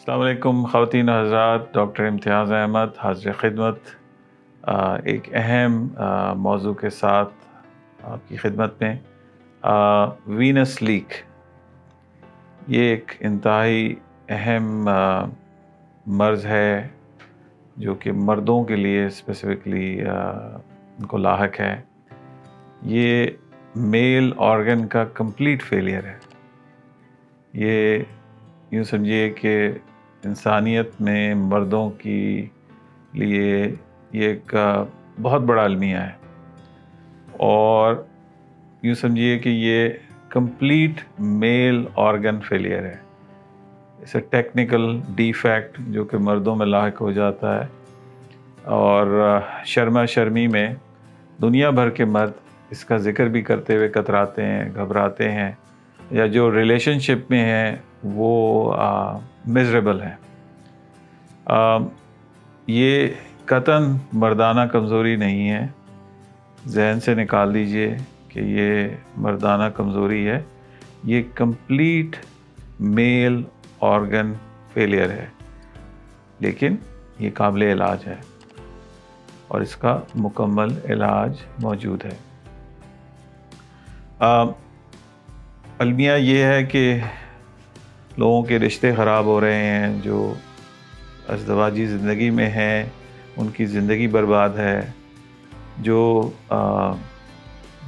अस्सलाम वालेकुम ख़वातीन और हज़रात, डॉक्टर इम्तियाज़ अहमद हाज़िर ख़िदमत एक अहम मौजू के साथ आपकी ख़िदमत में। वीनस लीक ये एक इंतहाई अहम मर्ज़ है जो कि मर्दों के लिए स्पेसिफ़िकली उनको लाहक है। ये मेल ऑर्गन का कंप्लीट फेलियर है। ये यूँ समझिए कि इंसानियत में मर्दों की लिए ये एक बहुत बड़ा अलमिया है और यूँ समझिए कि ये कंप्लीट मेल ऑर्गन फेलियर है। इसे टेक्निकल डिफेक्ट जो कि मर्दों में लाहिक हो जाता है और शर्मा शर्मी में दुनिया भर के मर्द इसका ज़िक्र भी करते हुए कतराते हैं, घबराते हैं, या जो रिलेशनशिप में हैं वो मिजरेबल है। ये कतन मर्दाना कमज़ोरी नहीं है, जहन से निकाल दीजिए कि ये मर्दाना कमज़ोरी है। ये कंप्लीट मेल ऑर्गन फेलियर है, लेकिन ये काबिल इलाज है और इसका मुकम्मल इलाज मौजूद है। अलमिया ये है कि लोगों के रिश्ते ख़राब हो रहे हैं, जो अज़दवाजी ज़िंदगी में हैं उनकी ज़िंदगी बर्बाद है, जो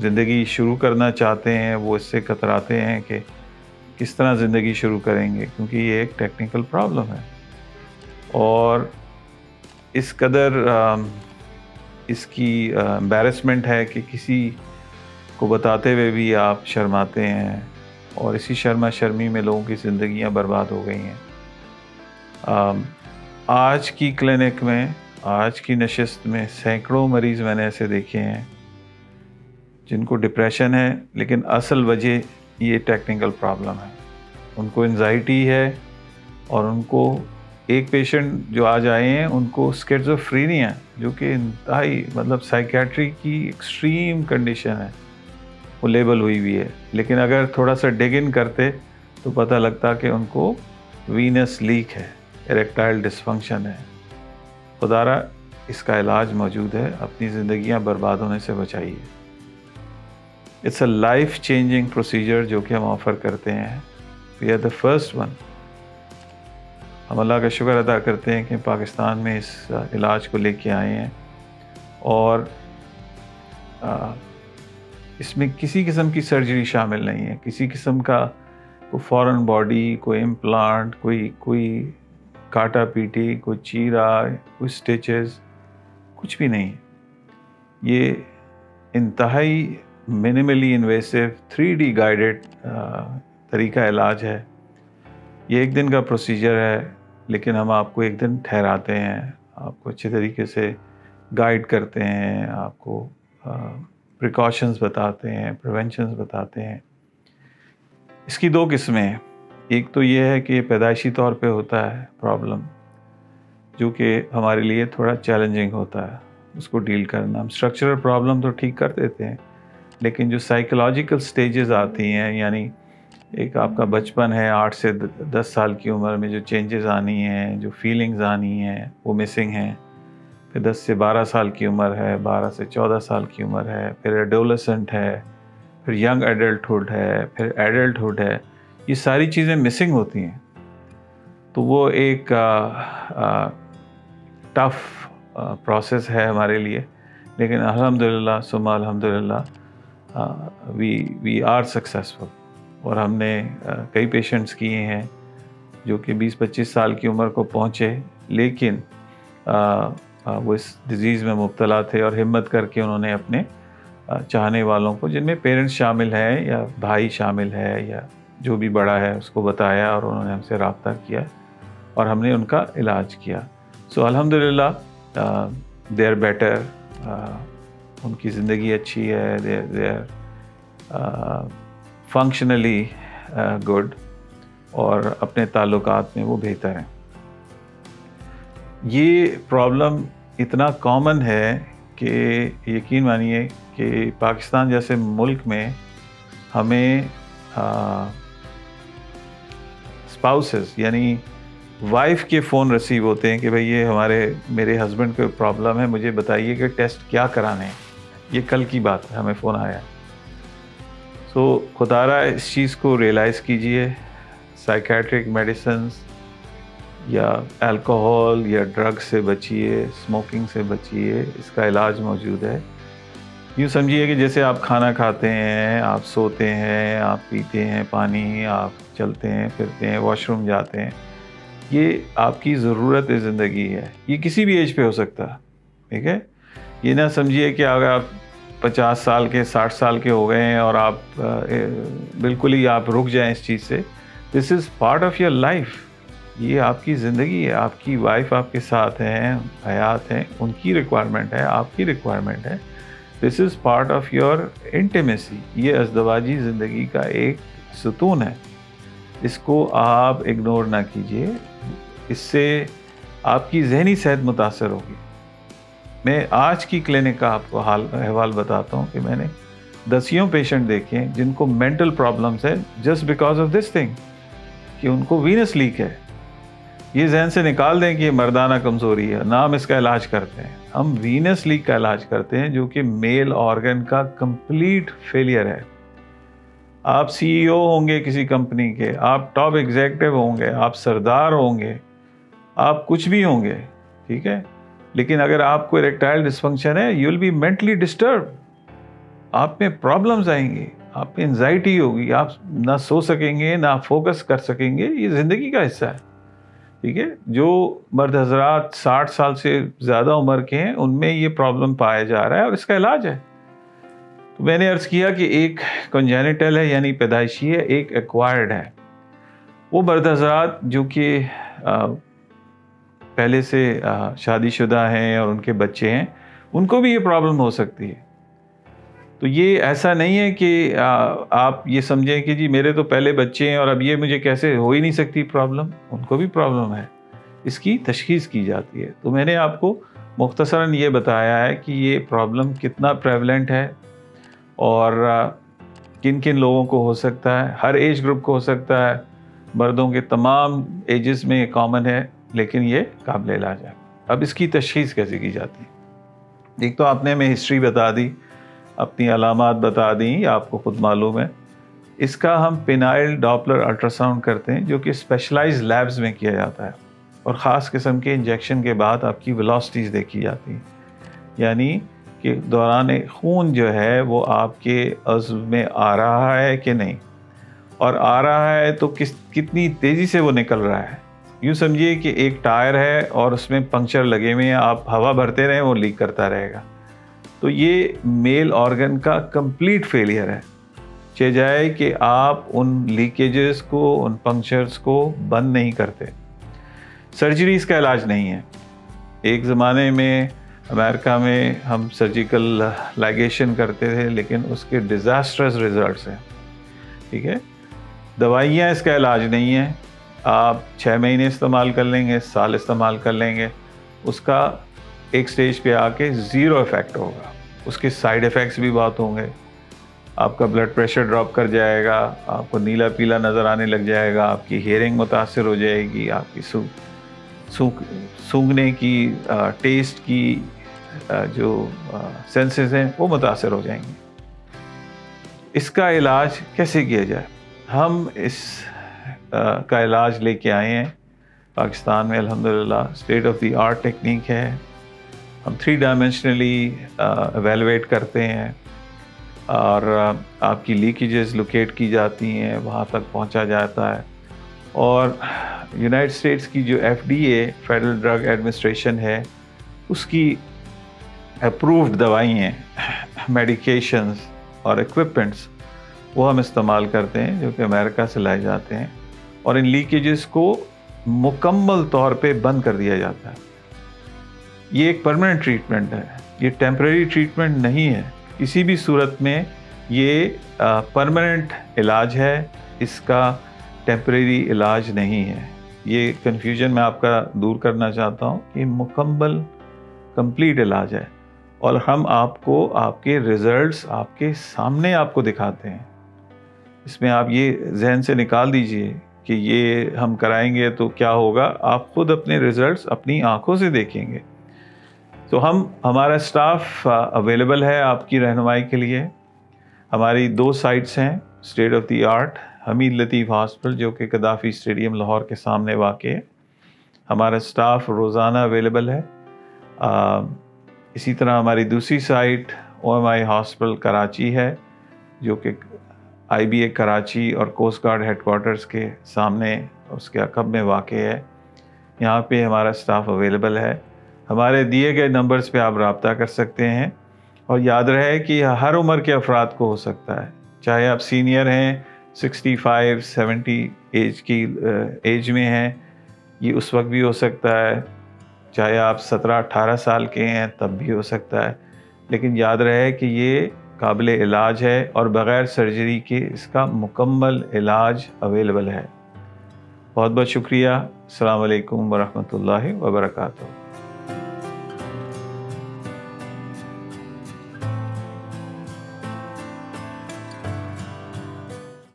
ज़िंदगी शुरू करना चाहते हैं वो इससे कतराते हैं कि किस तरह ज़िंदगी शुरू करेंगे, क्योंकि ये एक टेक्निकल प्रॉब्लम है और इस कदर इसकी एम्बैरेसमेंट है कि किसी को बताते हुए भी आप शर्माते हैं और इसी शर्मा शर्मी में लोगों की ज़िंदगियां बर्बाद हो गई हैं। आज की क्लिनिक में, आज की नशिस्त में सैकड़ों मरीज़ मैंने ऐसे देखे हैं जिनको डिप्रेशन है, लेकिन असल वजह ये टेक्निकल प्रॉब्लम है। उनको एंजाइटी है और उनको एक पेशेंट जो आज आए हैं उनको स्किज़ोफ्रेनिया जो कि इंतहाई मतलब साइकियाट्री की एक्सट्रीम कंडीशन है, वो लेबल हुई हुई है। लेकिन अगर थोड़ा सा डिग इन करते तो पता लगता कि उनको वीनस लीक है, इरेक्टाइल डिसफंक्शन है। खुदारा इसका इलाज मौजूद है। अपनी ज़िंदगियां बर्बाद होने से बचाइए। It's a life changing procedure जो कि हम ऑफ़र करते हैं। We are the first one. हम अल्लाह का शुक्र अदा करते हैं कि पाकिस्तान में इस इलाज को लेके आए हैं और इसमें किसी किस्म की सर्जरी शामिल नहीं है, किसी किस्म का कोई फॉरेन बॉडी, कोई इम्प्लांट, कोई काटा पीटी, कोई चीरा, कोई स्टिचेस, कुछ भी नहीं। ये इंतहाई मिनिमली इन्वेसिव 3D गाइडेड तरीका इलाज है। ये एक दिन का प्रोसीजर है, लेकिन हम आपको एक दिन ठहराते हैं, आपको अच्छे तरीके से गाइड करते हैं, आपको प्रिकॉशंस बताते हैं, प्रिवेंशंस बताते हैं। इसकी दो किस्में हैं। एक तो ये है कि पैदाइशी तौर पे होता है प्रॉब्लम, जो कि हमारे लिए थोड़ा चैलेंजिंग होता है उसको डील करना। हम स्ट्रक्चरल प्रॉब्लम तो ठीक कर देते हैं, लेकिन जो साइकोलॉजिकल स्टेजेस आती हैं, यानी एक आपका बचपन है, 8 से 10 साल की उम्र में जो चेंजेस आनी हैं, जो फीलिंग्स आनी हैं, वो मिसिंग हैं। फिर 10 से 12 साल की उम्र है, 12 से 14 साल की उम्र है, फिर एडोलेसेंट है, फिर यंग एडल्टहुड है, फिर एडल्टहुड है। ये सारी चीज़ें मिसिंग होती हैं, तो वो एक टफ़ प्रोसेस है हमारे लिए। लेकिन अल्हम्दुलिल्लाह सुम्मा अल्हम्दुलिल्लाह वी आर सक्सेसफुल। और हमने कई पेशेंट्स किए हैं जो कि 20-25 साल की उम्र को पहुँचे, लेकिन वो इस डिज़ीज़ में मुब्तला थे और हिम्मत करके उन्होंने अपने चाहने वालों को, जिनमें पेरेंट्स शामिल हैं या भाई शामिल है या जो भी बड़ा है, उसको बताया और उन्होंने हमसे रब्ता किया और हमने उनका इलाज किया। सो अल्हम्दुलिल्लाह दे आर बेटर, उनकी ज़िंदगी अच्छी है, दे आर फंक्शनली गुड और अपने ताल्लुकात में वो बेहतर हैं। ये प्रॉब्लम इतना कॉमन है कि यकीन मानिए कि पाकिस्तान जैसे मुल्क में हमें स्पाउसेस यानी वाइफ के फ़ोन रिसीव होते हैं कि भाई ये मेरे हस्बैंड को प्रॉब्लम है, मुझे बताइए कि टेस्ट क्या कराने हैं। ये कल की बात है, हमें फ़ोन आया। सो खुदारा इस चीज़ को रियलाइज़ कीजिए, साइकेट्रिक मेडिसिन या अल्कोहल या ड्रग से बचिए, स्मोकिंग से बचिए, इसका इलाज मौजूद है। यूँ समझिए कि जैसे आप खाना खाते हैं, आप सोते हैं, आप पीते हैं पानी, आप चलते हैं फिरते हैं, वॉशरूम जाते हैं, ये आपकी ज़रूरत ज़िंदगी है। ये किसी भी एज पे हो सकता है, ठीक है। ये ना समझिए कि अगर आप 50 साल के 60 साल के हो गए हैं और आप बिल्कुल ही आप रुक जाएं इस चीज़ से। This is part of your life, ये आपकी ज़िंदगी है। आपकी वाइफ आपके साथ हैं, हयात हैं, उनकी रिक्वायरमेंट है, आपकी रिक्वायरमेंट है। This is part of your intimacy, ये अज़दवाजी ज़िंदगी का एक सुतून है। इसको आप इग्नोर ना कीजिए, इससे आपकी जहनी सेहत मुतासर होगी। मैं आज की क्लिनिक का आपको अहवाल बताता हूँ कि मैंने दसियों पेशेंट देखे हैं जिनको मेंटल प्रॉब्लम्स है just because of this thing कि उनको वीनस लीक है। ये जहन से निकाल दें कि ये मर्दाना कमज़ोरी है, ना हम इसका इलाज करते हैं। हम वीनस लीक का इलाज करते हैं जो कि मेल ऑर्गन का कंप्लीट फेलियर है। आप CEO होंगे किसी कंपनी के, आप टॉप एग्जीक्यूटिव होंगे, आप सरदार होंगे, आप कुछ भी होंगे, ठीक है, लेकिन अगर आपको इरेक्टाइल डिसफंक्शन है, you will be mentally disturb. आप में प्रॉब्लम्स आएंगी, आप में एंजाइटी होगी, आप ना सो सकेंगे, ना फोकस कर सकेंगे। ये ज़िंदगी का हिस्सा है, ठीक है। जो मर्द हजरात 60 साल से ज़्यादा उम्र के हैं, उनमें ये प्रॉब्लम पाया जा रहा है और इसका इलाज है। तो मैंने अर्ज़ किया कि एक कंजेनिटल है यानी पैदाइशी है, एक एक्वायर्ड है। वो मर्द हजरात जो कि पहले से शादीशुदा हैं और उनके बच्चे हैं, उनको भी ये प्रॉब्लम हो सकती है। तो ये ऐसा नहीं है कि आप ये समझें कि जी मेरे तो पहले बच्चे हैं और अब ये मुझे कैसे हो ही नहीं सकती प्रॉब्लम। उनको भी प्रॉब्लम है, इसकी तशखीस की जाती है। तो मैंने आपको मुख्तसरन ये बताया है कि ये प्रॉब्लम कितना प्रेवलेंट है और किन किन लोगों को हो सकता है। हर एज ग्रुप को हो सकता है, मर्दों के तमाम एजेस में ये कॉमन है, लेकिन ये काबिल इलाज है। अब इसकी तशखीस कैसे की जाती है? एक तो आपने हमें हिस्ट्री बता दी, अपनी अलामात बता दी, आपको खुद मालूम है। इसका हम पिनाइल डॉप्लर अल्ट्रासाउंड करते हैं जो कि स्पेशलाइज लैब्स में किया जाता है और ख़ास किस्म के इंजेक्शन के बाद आपकी वेलोसिटीज़ देखी जाती हैं, यानी कि दौरान खून जो है वो आपके अज़्व में आ रहा है कि नहीं, और आ रहा है तो कितनी तेज़ी से वो निकल रहा है। यूँ समझिए कि एक टायर है और उसमें पंक्चर लगे हुए हैं, आप हवा भरते रहें वो लीक करता रहेगा। तो ये मेल ऑर्गन का कंप्लीट फेलियर है। चे जाए कि आप उन लीकेजेस को, उन पंक्चर्स को बंद नहीं करते। सर्जरी इसका इलाज नहीं है। एक ज़माने में अमेरिका में हम सर्जिकल लाइगेशन करते थे, लेकिन उसके डिज़ास्ट्रस रिजल्ट्स हैं, ठीक है। दवाइयाँ इसका इलाज नहीं है। आप 6 महीने इस्तेमाल कर लेंगे, साल इस्तेमाल कर लेंगे, उसका एक स्टेज पे आके ज़ीरो इफ़ेक्ट होगा। उसके साइड इफ़ेक्ट्स भी बहुत होंगे। आपका ब्लड प्रेशर ड्रॉप कर जाएगा, आपको नीला पीला नज़र आने लग जाएगा, आपकी हेयरिंग मुतासर हो जाएगी, आपकी सूंघने की टेस्ट की जो सेंसेस हैं वो मुतासर हो जाएंगे। इसका इलाज कैसे किया जाए? हम इस का इलाज लेके आए हैं पाकिस्तान में। अल्हम्दुलिल्लाह state of the art technique है। हम 3 डायमेंशनली एवेलुएट करते हैं और आपकी लीकेजेस लोकेट की जाती हैं, वहाँ तक पहुँचा जाता है। और यूनाइटेड स्टेट्स की जो FDA फेडरल ड्रग एडमिनिस्ट्रेशन है, उसकी अप्रूव्ड दवाइयाँ, मेडिकेशंस और इक्विपमेंट्स वो हम इस्तेमाल करते हैं जो कि अमेरिका से लाए जाते हैं, और इन लीकेजेस को मुकम्मल तौर पे बंद कर दिया जाता है। ये एक परमानेंट ट्रीटमेंट है, ये टेम्परेरी ट्रीटमेंट नहीं है। किसी भी सूरत में ये परमानेंट इलाज है, इसका टेम्परेरी इलाज नहीं है। ये कन्फ्यूजन मैं आपका दूर करना चाहता हूँ कि मुकम्मल कंप्लीट इलाज है, और हम आपको आपके रिज़ल्ट्स आपके सामने आपको दिखाते हैं। इसमें आप ये जहन से निकाल दीजिए कि ये हम कराएंगे तो क्या होगा, आप खुद अपने रिजल्ट्स अपनी आंखों से देखेंगे। तो हमारा स्टाफ अवेलेबल है आपकी रहनुमाई के लिए। हमारी 2 साइट्स हैं state of the art, Hamid Latif hospital जो कि कदाफ़ी स्टेडियम लाहौर के सामने वाक़ है, हमारा स्टाफ रोज़ाना अवेलेबल है। इसी तरह हमारी दूसरी साइट ओएमआई हॉस्पिटल कराची है जो कि आईबीए कराची और कोस्ट गार्ड हेडक्वार्टर्स के सामने उसके अकब में वाक़ है, यहाँ पे हमारा स्टाफ अवेलेबल है। हमारे दिए गए नंबर्स पे आप रब्ता कर सकते हैं। और याद रहे कि हर उम्र के अफराद को हो सकता है, चाहे आप सीनियर हैं 65, 70 एज में हैं, ये उस वक्त भी हो सकता है, चाहे आप 17-18 साल के हैं तब भी हो सकता है। लेकिन याद रहे कि ये काबिले इलाज है और बग़ैर सर्जरी के इसका मुकम्मल इलाज अवेलेबल है। बहुत बहुत शुक्रिया। अस्सलाम वालेकुम वरहमतुल्लाहि वबरकातुहू।